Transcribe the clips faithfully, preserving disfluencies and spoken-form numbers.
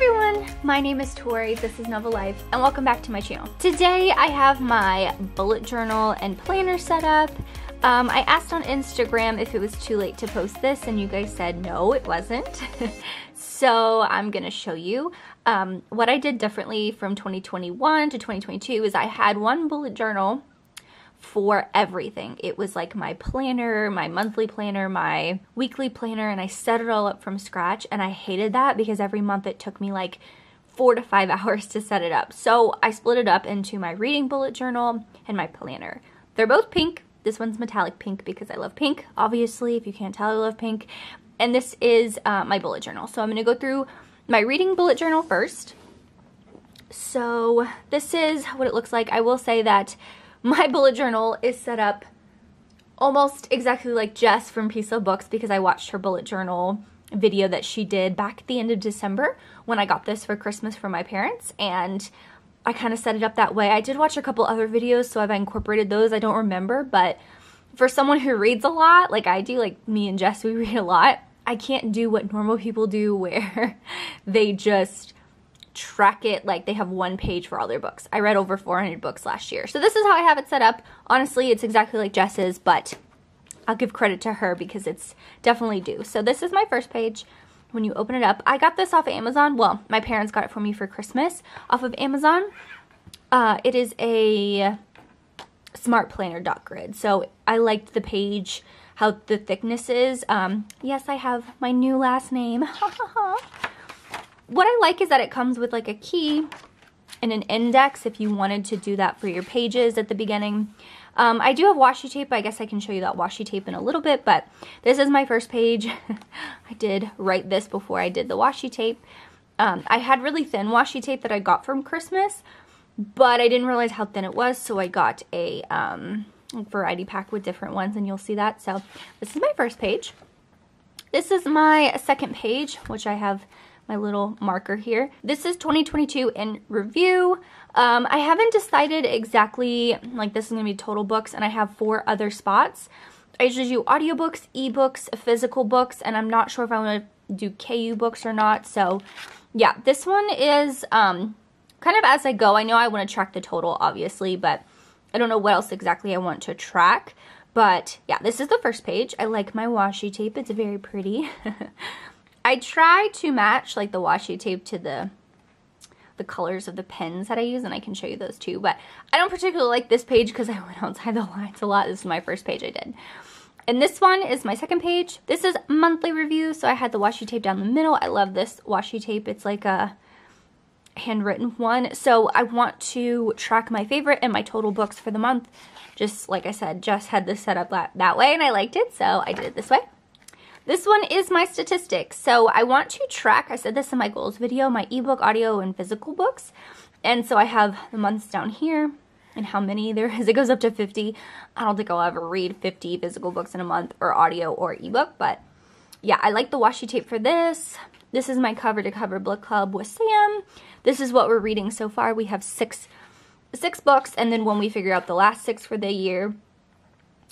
everyone, my name is Tori, this is Novel Life, and welcome back to my channel. Today I have my bullet journal and planner set up. Um, I asked on Instagram if it was too late to post this, and you guys said no, it wasn't. So I'm gonna show you. Um, what I did differently from twenty twenty-one to twenty twenty-two is I had one bullet journal for everything. It was like my planner, my monthly planner, my weekly planner, and I set it all up from scratch, and I hated that because every month it took me like four to five hours to set it up. So I split it up into my reading bullet journal and my planner. They're both pink. This one's metallic pink because I love pink, obviously, if you can't tell I love pink. And this is uh, my bullet journal. So I'm gonna go through my reading bullet journal first. So this is what it looks like. I will say that my bullet journal is set up almost exactly like Jess from Peace Love Books because I watched her bullet journal video that she did back at the end of December when I got this for Christmas from my parents, and I kind of set it up that way. I did watch a couple other videos, so I've incorporated those. I don't remember, but for someone who reads a lot, like I do, like me and Jess, we read a lot, I can't do what normal people do where they just track it like they have one page for all their books. I read over four hundred books last year. So this is how I have it set up. Honestly, it's exactly like Jess's, but I'll give credit to her because it's definitely due. So this is my first page. When you open it up, I got this off of Amazon. Well, my parents got it for me for Christmas off of Amazon. Uh, it is a smart planner dot grid. So I liked the page, how the thickness is. Um, yes, I have my new last name. What I like is that it comes with like a key and an index if you wanted to do that for your pages at the beginning. Um, I do have washi tape. I guess I can show you that washi tape in a little bit, but this is my first page. I did write this before I did the washi tape. Um, I had really thin washi tape that I got from Christmas, but I didn't realize how thin it was, so I got a um, variety pack with different ones, and you'll see that. So this is my first page. This is my second page, which I have my little marker here. This is twenty twenty-two in review. Um, I haven't decided exactly, like this is gonna be total books, and I have four other spots. I usually do audiobooks, ebooks, physical books, and I'm not sure if I wanna do K U books or not. So yeah, this one is um, kind of as I go. I know I wanna track the total, obviously, but I don't know what else exactly I want to track. But yeah, this is the first page. I like my washi tape, it's very pretty. I try to match like the washi tape to the the colors of the pens that I use, and I can show you those too, but I don't particularly like this page because I went outside the lines a lot. This is my first page I did. And this one is my second page. This is monthly review, so I had the washi tape down the middle. I love this washi tape. It's like a handwritten one. So I want to track my favorite and my total books for the month. Just like I said, Jess had this set up that, that way, and I liked it, so I did it this way. This one is my statistics. So I want to track, I said this in my goals video, my ebook, audio, and physical books. And so I have the months down here and how many there is. It goes up to fifty. I don't think I'll ever read fifty physical books in a month or audio or ebook, but yeah, I like the washi tape for this. This is my cover to cover book club with Sam. This is what we're reading so far. We have six, six books, and then when we figure out the last six for the year,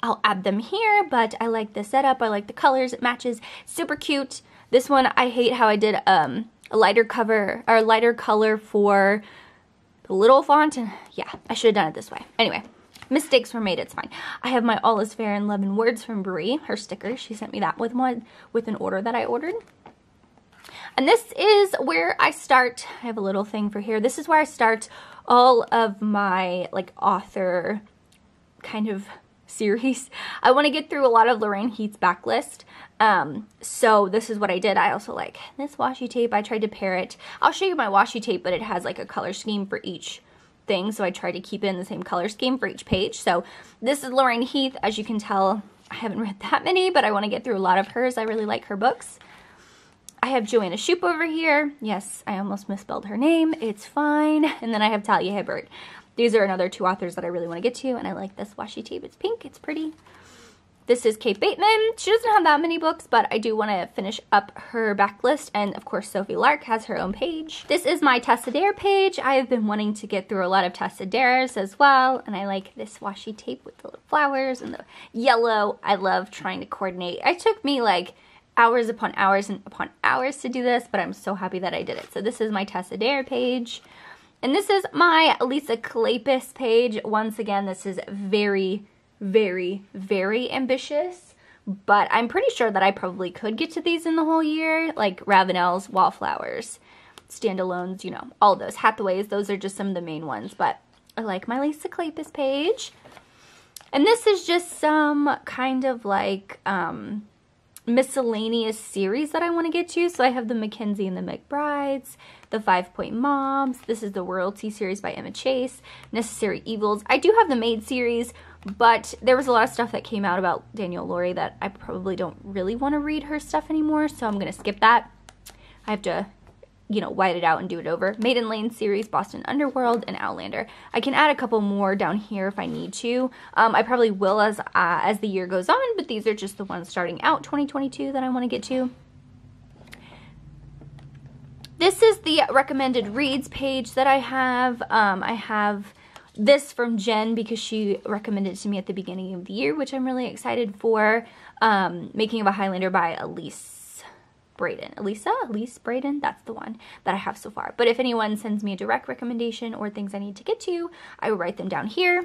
I'll add them here, but I like the setup. I like the colors. It matches. Super cute. This one, I hate how I did um, a lighter cover or lighter color for the little font. And yeah, I should have done it this way. Anyway, mistakes were made. It's fine. I have my All is Fair in Love and Words from Bree, her sticker. She sent me that with one with an order that I ordered. And this is where I start. I have a little thing for here. This is where I start all of my like author kind of series. I want to get through a lot of Lorraine Heath's backlist, um, so this is what I did. I also like this washi tape. I tried to pair it. I'll show you my washi tape, but it has like a color scheme for each thing, so I tried to keep it in the same color scheme for each page. So this is Lorraine Heath. As you can tell, I haven't read that many, but I want to get through a lot of hers. I really like her books. I have Joanna Shupe over here. Yes, I almost misspelled her name. It's fine. And then I have Talia Hibbert. These are another two authors that I really want to get to, and I like this washi tape. It's pink. It's pretty. This is Kate Bateman. She doesn't have that many books, but I do want to finish up her backlist, and of course, Sophie Lark has her own page. This is my Tessa Dare page. I have been wanting to get through a lot of Tessa Dares as well, and I like this washi tape with the little flowers and the yellow. I love trying to coordinate. It took me like hours upon hours and upon hours to do this, but I'm so happy that I did it. So this is my Tessa Dare page. And this is my Lisa Kleypas page. Once again, this is very, very, very ambitious. But I'm pretty sure that I probably could get to these in the whole year. Like Ravenel's, Wallflowers, standalones, you know, all those. Hathaways, those are just some of the main ones. But I like my Lisa Kleypas page. And this is just some kind of like um, miscellaneous series that I want to get to. So I have the Mackenzie and the McBrides, the Five Point Moms. This is the Royalty series by Emma Chase, Necessary Evils. I do have the Maid series, but there was a lot of stuff that came out about Danielle Laurie that I probably don't really want to read her stuff anymore, so I'm going to skip that. I have to, you know, white it out and do it over. Maiden Lane series, Boston Underworld, and Outlander. I can add a couple more down here if I need to. Um, I probably will as uh, as the year goes on, but these are just the ones starting out twenty twenty-two that I want to get to. This is the recommended reads page that I have. Um, I have this from Jen because she recommended it to me at the beginning of the year, which I'm really excited for. Um, Making of a Highlander by Elise. Braden. Elisa? Elise Braden? That's the one that I have so far. But if anyone sends me a direct recommendation or things I need to get to, I will write them down here.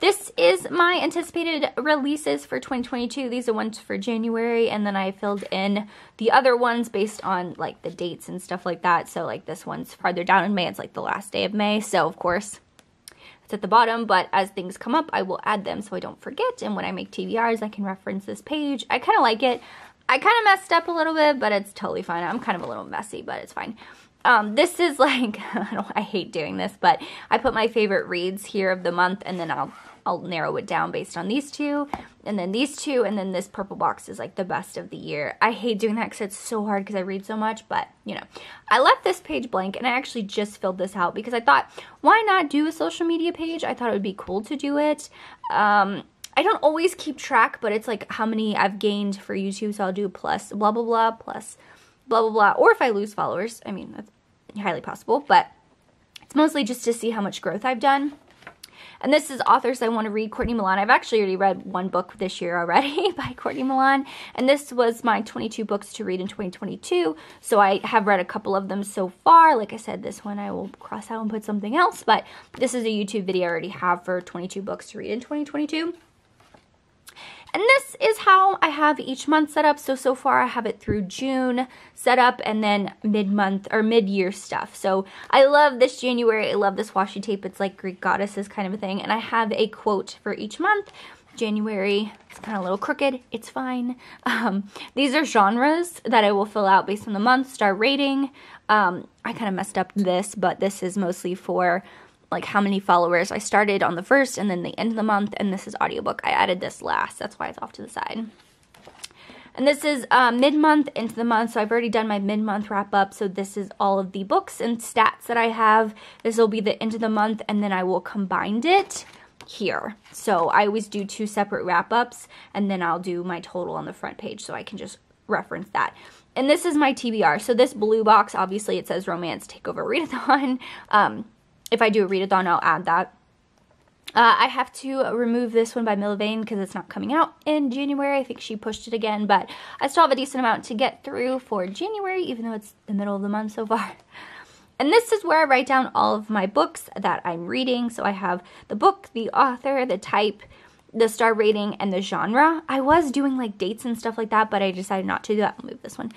This is my anticipated releases for twenty twenty-two. These are ones for January, and then I filled in the other ones based on like the dates and stuff like that. So like this one's farther down in May. It's like the last day of May. So of course it's at the bottom, but as things come up, I will add them so I don't forget. And when I make T B Rs, I can reference this page. I kind of like it. I kind of messed up a little bit, but it's totally fine. I'm kind of a little messy, but it's fine. Um, this is like, I, don't, I hate doing this, but I put my favorite reads here of the month, and then I'll, I'll narrow it down based on these two, and then these two, and then this purple box is like the best of the year. I hate doing that because it's so hard because I read so much, but you know. I left this page blank, and I actually just filled this out because I thought, why not do a social media page? I thought it would be cool to do it. Um... I don't always keep track, but it's like how many I've gained for YouTube, so I'll do plus blah, blah, blah, plus blah, blah, blah, or if I lose followers. I mean, that's highly possible, but it's mostly just to see how much growth I've done. And this is authors I want to read. Courtney Milan. I've actually already read one book this year already by Courtney Milan. And this was my twenty-two books to read in twenty twenty-two. So I have read a couple of them so far. Like I said, this one I will cross out and put something else. But this is a YouTube video I already have for twenty-two books to read in twenty twenty-two. And this is how I have each month set up. So, so far I have it through June set up and then mid-month or mid-year stuff. So I love this January. I love this washi tape. It's like Greek goddesses kind of a thing. And I have a quote for each month. January, it's kind of a little crooked. It's fine. Um, these are genres that I will fill out based on the month, star rating. Um, I kind of messed up this, but this is mostly for like how many followers I started on the first and then the end of the month, and this is audiobook. I added this last, that's why it's off to the side. And this is uh, mid-month into the month, so I've already done my mid-month wrap-up, so this is all of the books and stats that I have. This will be the end of the month, and then I will combine it here. So I always do two separate wrap-ups, and then I'll do my total on the front page, so I can just reference that. And this is my T B R. So this blue box, obviously it says Romance Takeover Readathon. Um, If I do a readathon, I'll add that. Uh, I have to remove this one by Millvane because it's not coming out in January. I think she pushed it again, but I still have a decent amount to get through for January, even though it's the middle of the month so far. And this is where I write down all of my books that I'm reading. So I have the book, the author, the type, the star rating, and the genre. I was doing like dates and stuff like that, but I decided not to do that. I'll move this one.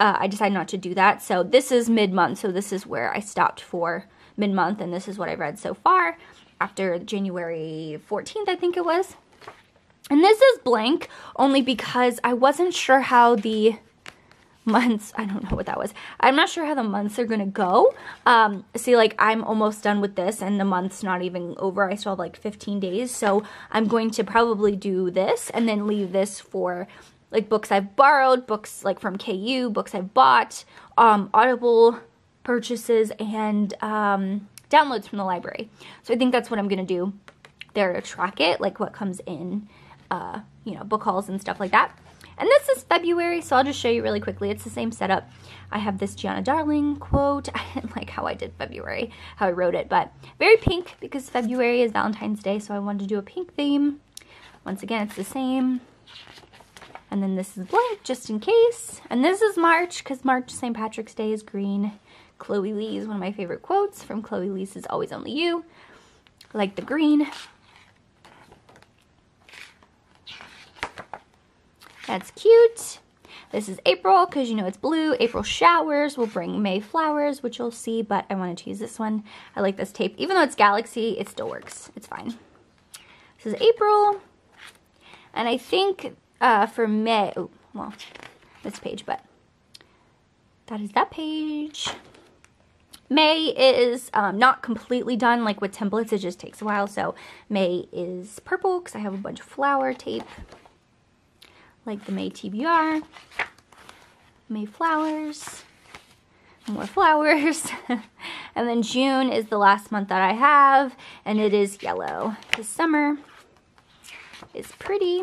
Uh, I decided not to do that. So this is mid-month, so this is where I stopped for mid-month, and this is what I've read so far after January fourteenth, I think it was. And this is blank only because I wasn't sure how the months, I don't know what that was. I'm not sure how the months are gonna go. Um, see, like I'm almost done with this and the month's not even over. I still have like fifteen days, so I'm going to probably do this and then leave this for like books I've borrowed, books like from K U, books I've bought, um, Audible purchases, and um, downloads from the library. So I think that's what I'm going to do there to track it, like what comes in, uh, you know, book hauls and stuff like that. And this is February, so I'll just show you really quickly. It's the same setup. I have this Gianna Darling quote. I didn't like how I did February, how I wrote it, but very pink because February is Valentine's Day, so I wanted to do a pink theme. Once again, it's the same. And then this is blank, just in case. And this is March, because March, Saint Patrick's Day, is green. Chloe Lee is one of my favorite quotes from Chloe Lee's Is Always Only You. I like the green. That's cute. This is April, because you know it's blue. April showers will bring May flowers, which you'll see, but I wanted to use this one. I like this tape. Even though it's Galaxy, it still works. It's fine. This is April. And I think uh, for May, oh, well, this page, but that is that page. May is um, not completely done. Like with templates, it just takes a while. So May is purple, because I have a bunch of flower tape. Like the May T B R, May flowers, more flowers. And then June is the last month that I have, and it is yellow. The summer is pretty.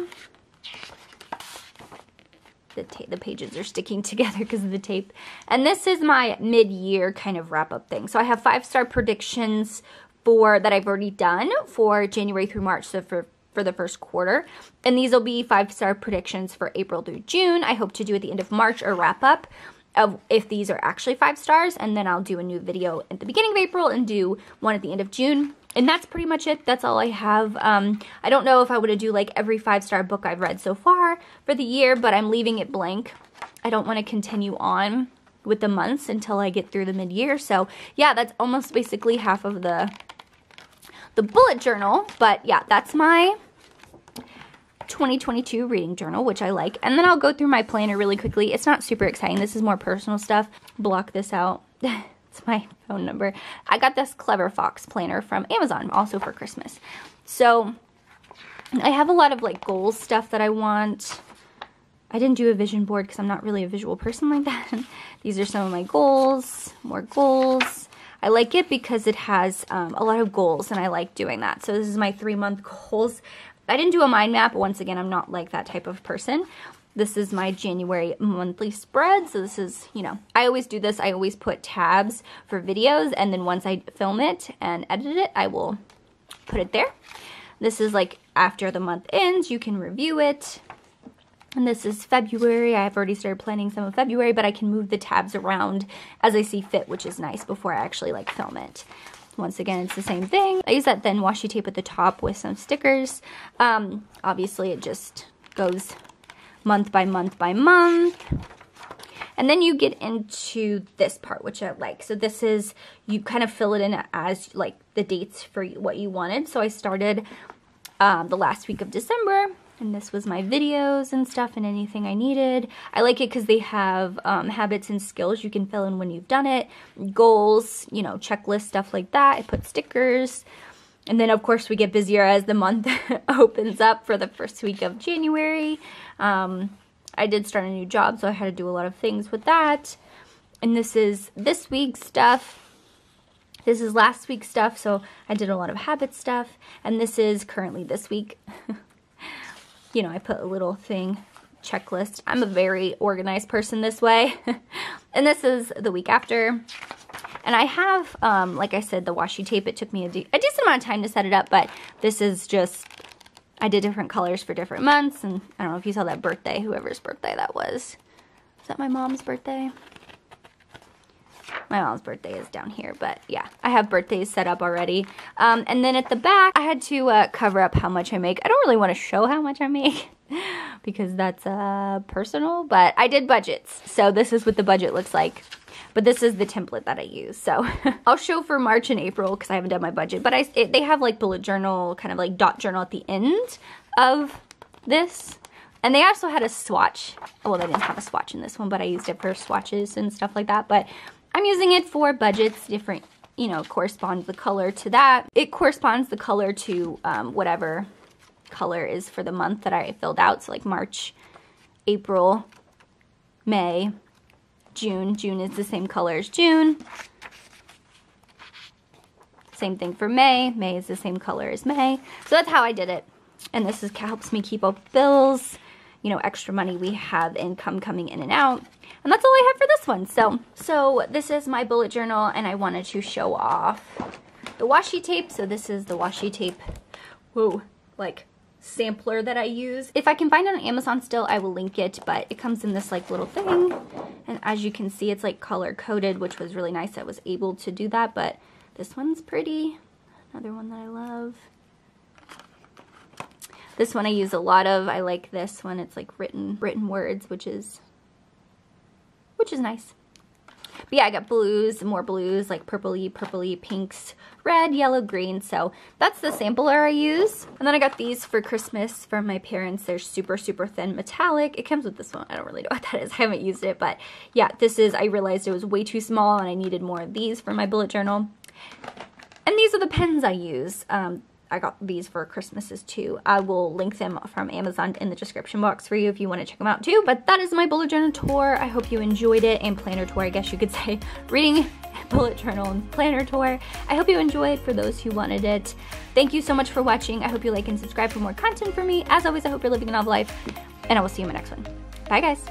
The, the pages are sticking together because of the tape. And this is my mid-year kind of wrap-up thing. So I have five-star predictions for that I've already done for January through March. So for for the first quarter, and these will be five-star predictions for April through June. I hope to do at the end of March a wrap-up of if these are actually five stars, and then I'll do a new video at the beginning of April and do one at the end of June. And that's pretty much it. That's all I have. Um, I don't know if I would do like every five-star book I've read so far for the year, but I'm leaving it blank. I don't want to continue on with the months until I get through the mid-year. So yeah, that's almost basically half of the the bullet journal. But yeah, that's my twenty twenty-two reading journal, which I like. And then I'll go through my planner really quickly. It's not super exciting. This is more personal stuff. Block this out. It's my phone number. I got this Clever Fox planner from Amazon, also for Christmas. So I have a lot of like goals stuff that I want. I didn't do a vision board because I'm not really a visual person like that. These are some of my goals, more goals. I like it because it has um, a lot of goals, and I like doing that. So this is my three-month goals. I didn't do a mind map. Once again, I'm not like that type of person. This is my January monthly spread. So this is, you know, I always do this. I always put tabs for videos, and then once I film it and edit it, I will put it there. This is like after the month ends, you can review it. And this is February. I've already started planning some of February, but I can move the tabs around as I see fit, which is nice before I actually like film it. Once again, it's the same thing. I use that thin washi tape at the top with some stickers. Um, obviously, it just goes month by month by month. And then you get into this part, which I like. So this is, you kind of fill it in as like the dates for what you wanted. So I started um, the last week of December. And this was my videos and stuff and anything I needed. I like it because they have um, habits and skills you can fill in when you've done it. Goals, you know, checklists, stuff like that. I put stickers. And then, of course, we get busier as the month opens up for the first week of January. Um, I did start a new job, so I had to do a lot of things with that. And this is this week's stuff. This is last week's stuff, so I did a lot of habit stuff. And this is currently this week. You know, I put a little thing, checklist. I'm a very organized person this way. And this is the week after. And I have, um, like I said, the washi tape. It took me a, de a decent amount of time to set it up, but this is just, I did different colors for different months. And I don't know if you saw that birthday, whoever's birthday that was. Is that my mom's birthday? My mom's birthday is down here, but yeah, I have birthdays set up already. Um, and then at the back, I had to uh, cover up how much I make. I don't really want to show how much I make because that's uh, personal, but I did budgets. So this is what the budget looks like, but this is the template that I use. So I'll show for March and April because I haven't done my budget, but I it, they have like bullet journal, kind of like dot journal at the end of this. And they also had a swatch. Well, they didn't have a swatch in this one, but I used it for swatches and stuff like that. But I'm using it for budgets, different, you know, corresponds the color to that. It corresponds the color to um, whatever color is for the month that I filled out. So like March, April, May, June. June is the same color as June. Same thing for May. May is the same color as May. So that's how I did it. And this is, helps me keep up bills. You know, extra money we have income coming in and out. And that's all I have for this one. So, so this is my bullet journal, and I wanted to show off the washi tape. So this is the washi tape. Whoa, like sampler that I use. If I can find it on Amazon still, I will link it, but it comes in this like little thing, and as you can see, it's like color coded, which was really nice. I was able to do that, but this one's pretty. Another one that I love. This one I use a lot of. I like this one. It's like written written words, which is which is nice. But yeah, I got blues, more blues, like purpley, purpley, pinks, red, yellow, green. So that's the sampler I use. And then I got these for Christmas from my parents. They're super, super thin metallic. It comes with this one. I don't really know what that is. I haven't used it, but yeah, this is, I realized it was way too small and I needed more of these for my bullet journal. And these are the pens I use. Um, I got these for Christmases too. I will link them from Amazon in the description box for you if you want to check them out too. But that is my bullet journal tour. I hope you enjoyed it, and planner tour, I guess you could say. Reading, bullet journal, and planner tour. I hope you enjoyed, for those who wanted it. Thank you so much for watching. I hope you like and subscribe for more content from me. As always, I hope you're living a novel life, and I will see you in my next one. Bye guys.